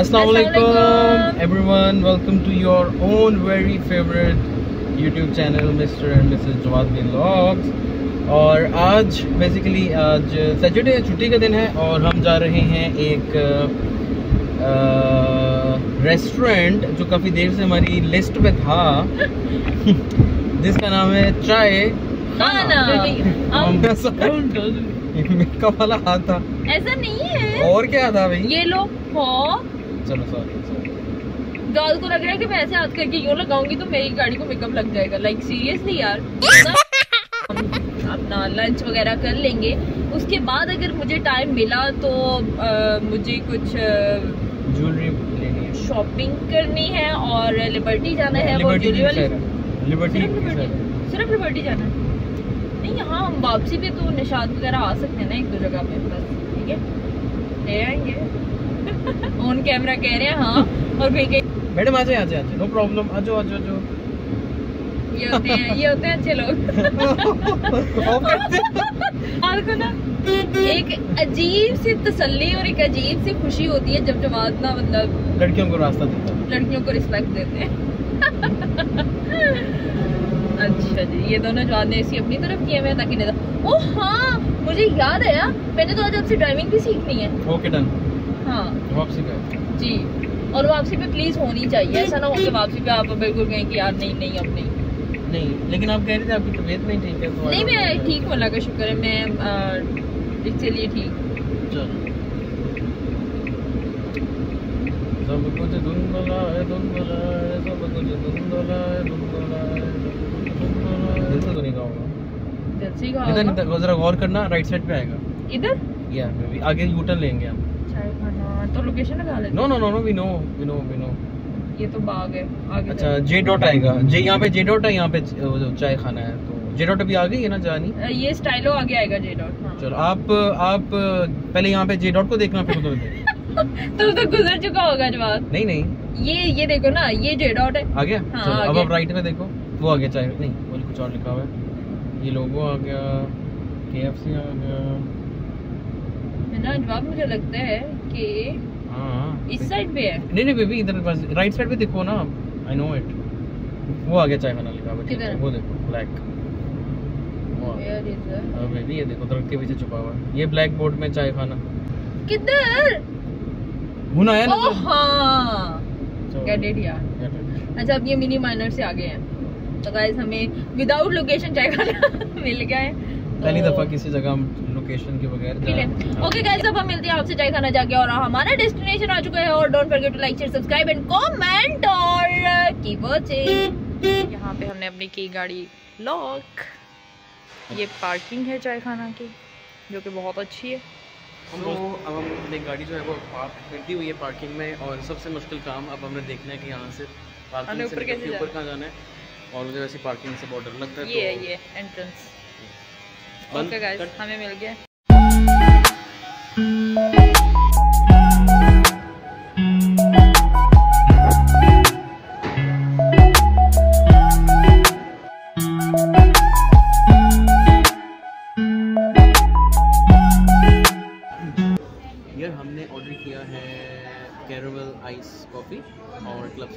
अस्सलाम वालेकुम everyone, welcome to your own very favourite YouTube channel mister and Mrs Jawad vlogs. और आज basically आज सैटरडे छुट्टी का दिन है और हम जा रहे हैं एक रेस्टोरेंट जो काफ़ी देर से हमारी लिस्ट पे था जिसका नाम है चाय खाना। मेरा वाला हाथ था, ऐसा नहीं है और क्या था भाई, ये लोग चलो सॉरी गाल को लग रहा है कि मैं ऐसे हाथ करके यूँ लगाऊंगी तो मेरी गाड़ी को मेकअप लग जाएगा। लाइक सीरियसली यार, अपना लंच वगैरह कर लेंगे, उसके बाद अगर मुझे टाइम मिला तो मुझे कुछ ज्वेलरी लेनी है, शॉपिंग करनी है और लिबर्टी जाना है। वो ज्वेलरी वाली सिर्फ लिबर्टी जाना है नहीं, यहाँ हम वापसी पे तो निशाद वगैरह आ सकते हैं ना एक दो जगह पे, बस ठीक है ले आएंगे। ऑन कैमरा कह रहे हैं हाँ, और मैडम आजे आजे आजे नो प्रॉब्लम, आजो आजो आजो। ये होते हैं अच्छे लोग। आपको ना एक अजीब सी तसल्ली और एक अजीब सी खुशी होती है जब जवाद ना मतलब लड़कियों को रास्ता देता है, लड़कियों को रिस्पेक्ट देते हैं। अच्छा जी, ये दोनों जवाद ने इसी अपनी तरफ किए हुए हैं ताकि नहीं। ओ हाँ मुझे याद आया, मैंने तो आज आपसे ड्राइविंग भी सीखनी है। Okay done. हाँ वापसी पे जी, और वापसी पे प्लीज होनी चाहिए, ऐसा ना हो कि वापसी पे आप बिल्कुल कहें कि यार नहीं नहीं अब नहीं नहीं। लेकिन आप कह रहे थे आपकी तबीयत नहीं ठीक है तो नहीं मैं ठीक हूँ, अल्लाह का शुक्र है मैं इसलिए ठीक। चलो जरा गौर करना, राइट साइड पे आएगा इधर या आगे यू टर्न लेंगे हम। तो लोकेशन लगा लेते हैं। No no no no we know ये तो बाग है आगे। अच्छा जे डॉट आएगा, जे यहाँ पे जे डॉट है, यहाँ पे चाय खाना है तो जे डॉट भी आ गई है ना जानी, ये स्टाइलो आगे आएगा जे डॉट। हाँ। चलो आप पहले यहाँ पे जे डॉट को देखना फिर तो गुजर चुका होगा जवाब। नहीं नहीं ये देखो ना, ये जे डॉट है आगे। हाँ, अब आप राइट में देखो वो आगे चाय नहीं बोल कुछ और लिखा हुआ है, ये लोगो आ गया, KFC आ गया है ना जवाब। मुझे लगता है कि इस साइड पे है। नहीं नहीं बेबी इधर बस राइट साइड पे देखो ना, आई नो इट। वो आगे चाय खाना लिखा है, वो देखो ब्लैक, वो यार इधर बेबी ये देखो दरख्त के पीछे छुपा हुआ है, ये ब्लैक बोर्ड में चाय खाना किधर भुना है ना। हां गेट इट यार। अच्छा अब ये मिनी माइनर से आगे हैं तो गाइस हमें विदाउट लोकेशन चाय खाना मिल गया है, पहली दफा किसी जगह हम लोकेशन के बगैर। ओके गाइस अब हम मिलते हैं आपसे चाय खाना जाके और हमारा डेस्टिनेशन आ चुका है। और don't forget to like share subscribe and comment और कीप वॉचिंग। यहाँ पे हमने अपनी की गाड़ी लॉक, ये पार्किंग है चाय खाना की जो कि बहुत अच्छी है। तो अब हम अपनी गाड़ी जो है वो पार्क हुई है पार्किंग में, और सबसे मुश्किल काम अब हमने देखना है कि यहाँ से पार्किंग से ऊपर कहाँ जाना है, और मुझे वैसे पार्किंग से बहुत डर लगता है। ये एंट्रेंस ओके गाइस हमें मिल गया। यार हमने ऑर्डर किया है कैरामेल आइस कॉफी और क्लब सैंडविचेस।